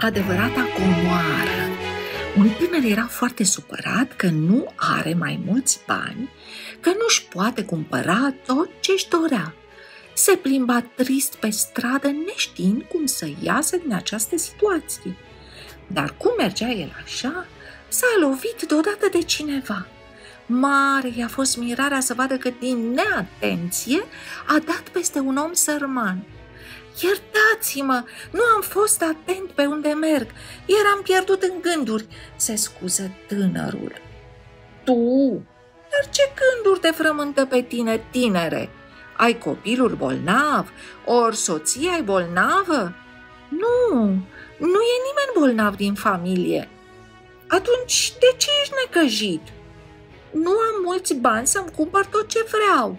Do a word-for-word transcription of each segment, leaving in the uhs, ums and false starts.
Adevărata comoară. Un tânăr era foarte supărat că nu are mai mulți bani, că nu-și poate cumpăra tot ce-și dorea. Se plimba trist pe stradă, neștiind cum să iasă din această situație. Dar cum mergea el așa, s-a lovit deodată de cineva. Mare i-a fost mirarea să vadă că din neatenție a dat peste un om sărman. "Iertați-mă, nu am fost atent pe unde merg, eram pierdut în gânduri," se scuză tânărul. "Tu? Dar ce gânduri te frământă pe tine, tinere? Ai copilul bolnav, ori soția-i bolnavă?" "Nu, nu e nimeni bolnav din familie." "Atunci de ce ești necăjit?" "Nu am mulți bani să-mi cumpăr tot ce vreau."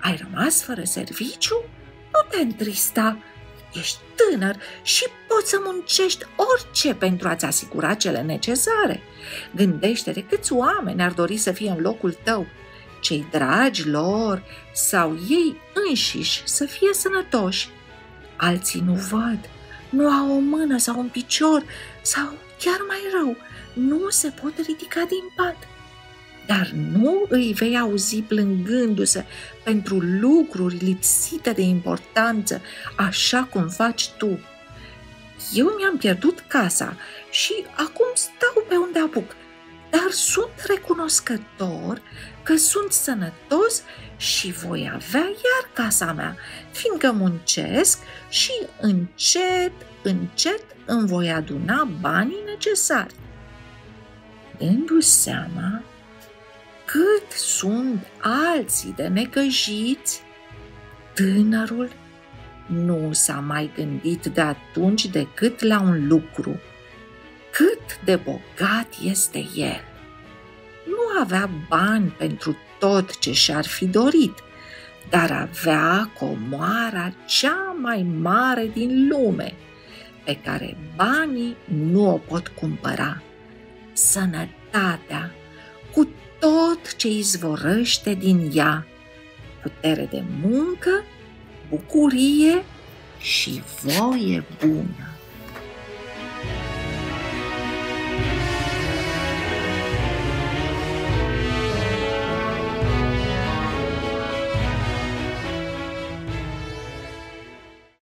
"Ai rămas fără serviciu? Nu te întrista, ești tânăr și poți să muncești orice pentru a-ți asigura cele necesare. Gândește-te câți oameni ar dori să fie în locul tău, cei dragi lor sau ei înșiși să fie sănătoși. Alții nu văd, nu au o mână sau un picior sau, chiar mai rău, nu se pot ridica din pat. Dar nu îi vei auzi plângându-se pentru lucruri lipsite de importanță, așa cum faci tu. Eu mi-am pierdut casa și acum stau pe unde apuc, dar sunt recunoscător că sunt sănătos și voi avea iar casa mea, fiindcă muncesc și încet, încet îmi voi aduna banii necesari." Dându-și seama cât sunt alții de necăjiți, tânărul nu s-a mai gândit de atunci decât la un lucru: cât de bogat este el. Nu avea bani pentru tot ce și-ar fi dorit, dar avea comoara cea mai mare din lume, pe care banii nu o pot cumpăra: sănătatea, cu tot ce izvorăște din ea, putere de muncă, bucurie și voie bună.